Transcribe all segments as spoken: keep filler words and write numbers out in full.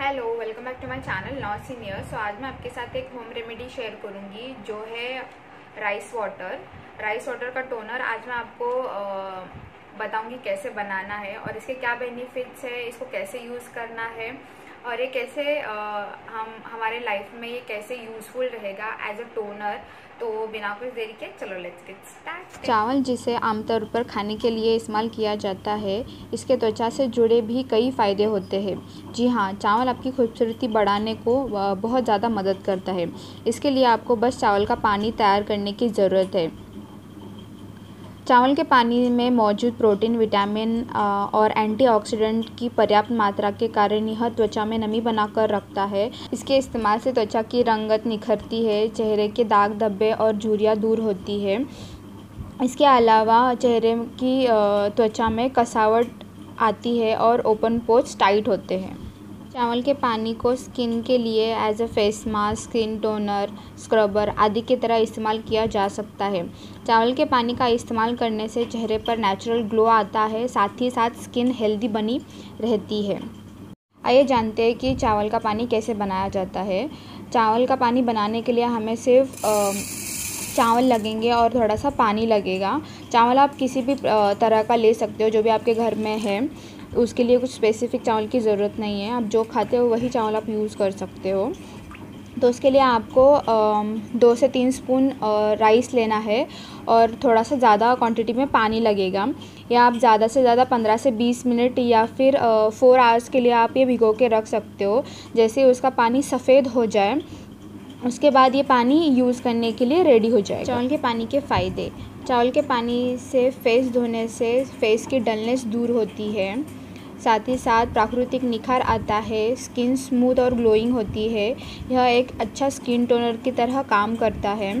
Hello welcome back to my channel Nausheen year. So आज मैं आपके साथ एक होम रेमेडी शेयर करूंगी जो है राइस वाटर। राइस वाटर का टोनर आज मैं आपको बताऊंगी कैसे बनाना है और इसके क्या बेनिफिट्स है, इसको कैसे यूज़ करना है और ये कैसे आ, हम हमारे लाइफ में ये कैसे यूजफुल रहेगा एज अ टोनर। तो बिना कुछ देरी के चलो लेट्स गेट स्टार्ट। चावल जिसे आमतौर पर खाने के लिए इस्तेमाल किया जाता है, इसके त्वचा से जुड़े भी कई फ़ायदे होते हैं। जी हाँ, चावल आपकी खूबसूरती बढ़ाने को बहुत ज़्यादा मदद करता है। इसके लिए आपको बस चावल का पानी तैयार करने की ज़रूरत है। चावल के पानी में मौजूद प्रोटीन, विटामिन और एंटीऑक्सीडेंट की पर्याप्त मात्रा के कारण यह त्वचा में नमी बनाकर रखता है। इसके इस्तेमाल से त्वचा की रंगत निखरती है, चेहरे के दाग धब्बे और झुर्रियाँ दूर होती है। इसके अलावा चेहरे की त्वचा में कसावट आती है और ओपन पोर्स टाइट होते हैं। चावल के पानी को स्किन के लिए as a face mask, skin toner, scrubber आदि की तरह इस्तेमाल किया जा सकता है। चावल के पानी का इस्तेमाल करने से चेहरे पर नेचुरल ग्लो आता है, साथ ही साथ स्किन हेल्दी बनी रहती है। आइए जानते हैं कि चावल का पानी कैसे बनाया जाता है। चावल का पानी बनाने के लिए हमें सिर्फ आ, चावल लगेंगे और थोड़ा सा पानी लगेगा। चावल आप किसी भी तरह का ले सकते हो जो भी आपके घर में है, उसके लिए कुछ स्पेसिफिक चावल की ज़रूरत नहीं है। आप जो खाते हो वही चावल आप यूज़ कर सकते हो। तो उसके लिए आपको दो से तीन स्पून राइस लेना है और थोड़ा सा ज़्यादा क्वांटिटी में पानी लगेगा। या आप ज़्यादा से ज़्यादा पंद्रह से बीस मिनट या फिर फोर आवर्स के लिए आप ये भिगो के रख सकते हो। जैसे उसका पानी सफ़ेद हो जाए, उसके बाद ये पानी यूज़ करने के लिए रेडी हो जाएगा। चावल के पानी के फ़ायदे। चावल के पानी से फेस धोने से फेस की डलनेस दूर होती है, साथ ही साथ प्राकृतिक निखार आता है, स्किन स्मूथ और ग्लोइंग होती है। यह एक अच्छा स्किन टोनर की तरह काम करता है।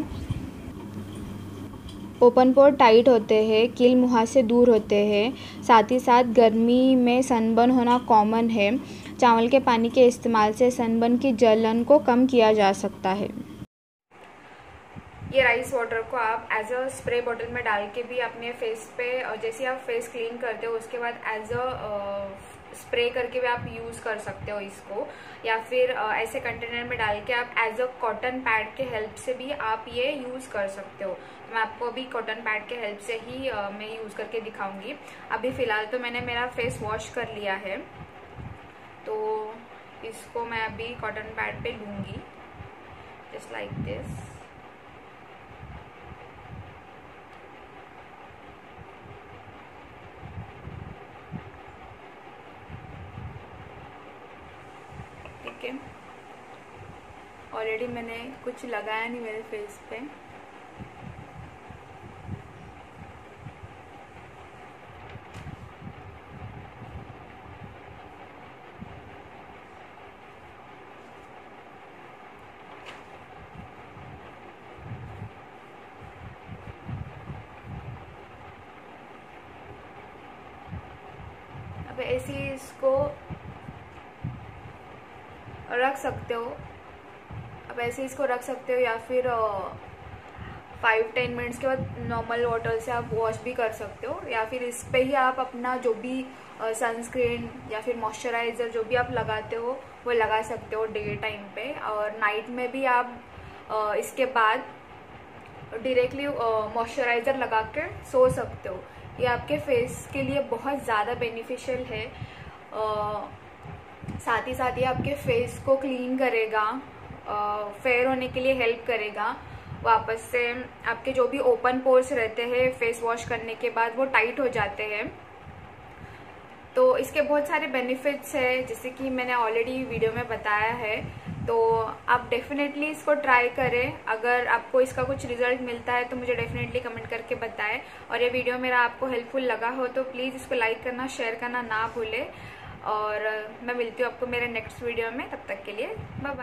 ओपन पोर टाइट होते हैं, कील मुहां से दूर होते हैं, साथ ही साथ गर्मी में सनबर्न होना कॉमन है। चावल के पानी के इस्तेमाल से सनबर्न की जलन को कम किया जा सकता है। ये राइस वाटर को आप एज अ स्प्रे बॉटल में डाल के भी अपने फेस पे, और जैसे आप फेस क्लीन करते हो उसके बाद एज अ स्प्रे करके भी आप यूज़ कर सकते हो इसको, या फिर ऐसे कंटेनर में डाल के आप एज अ कॉटन पैड के हेल्प से भी आप ये यूज़ कर सकते हो। मैं आपको अभी कॉटन पैड के हेल्प से ही मैं यूज़ करके दिखाऊंगी। अभी फ़िलहाल तो मैंने मेरा फेस वॉश कर लिया है, तो इसको मैं अभी कॉटन पैड पे लूँगी, जस्ट लाइक दिस। ऑलरेडी मैंने कुछ लगाया नहीं मेरे फेस पे। अब ऐसे ही इसको रख सकते हो, आप ऐसे इसको रख सकते हो या फिर फाइव टेन मिनट्स के बाद नॉर्मल वाटर से आप वॉश भी कर सकते हो, या फिर इस पे ही आप अपना जो भी सनस्क्रीन या फिर मॉइस्चराइज़र जो भी आप लगाते हो वो लगा सकते हो डे टाइम पे। और नाइट में भी आप आ, इसके बाद डायरेक्टली मॉइस्चराइज़र लगा के सो सकते हो। ये आपके फेस के लिए बहुत ज़्यादा बेनिफिशियल है। आ, साथ ही साथ ये आपके फेस को क्लीन करेगा, फेयर होने के लिए हेल्प करेगा। वापस से आपके जो भी ओपन पोर्स रहते हैं फेस वॉश करने के बाद वो टाइट हो जाते हैं। तो इसके बहुत सारे बेनिफिट्स है, जैसे कि मैंने ऑलरेडी वीडियो में बताया है। तो आप डेफिनेटली इसको ट्राई करें। अगर आपको इसका कुछ रिजल्ट मिलता है तो मुझे डेफिनेटली कमेंट करके बताएं। और ये वीडियो मेरा आपको हेल्पफुल लगा हो तो प्लीज़ इसको लाइक करना, शेयर करना ना भूलें। और मैं मिलती हूँ आपको मेरे नेक्स्ट वीडियो में। तब तक के लिए बाय बाय।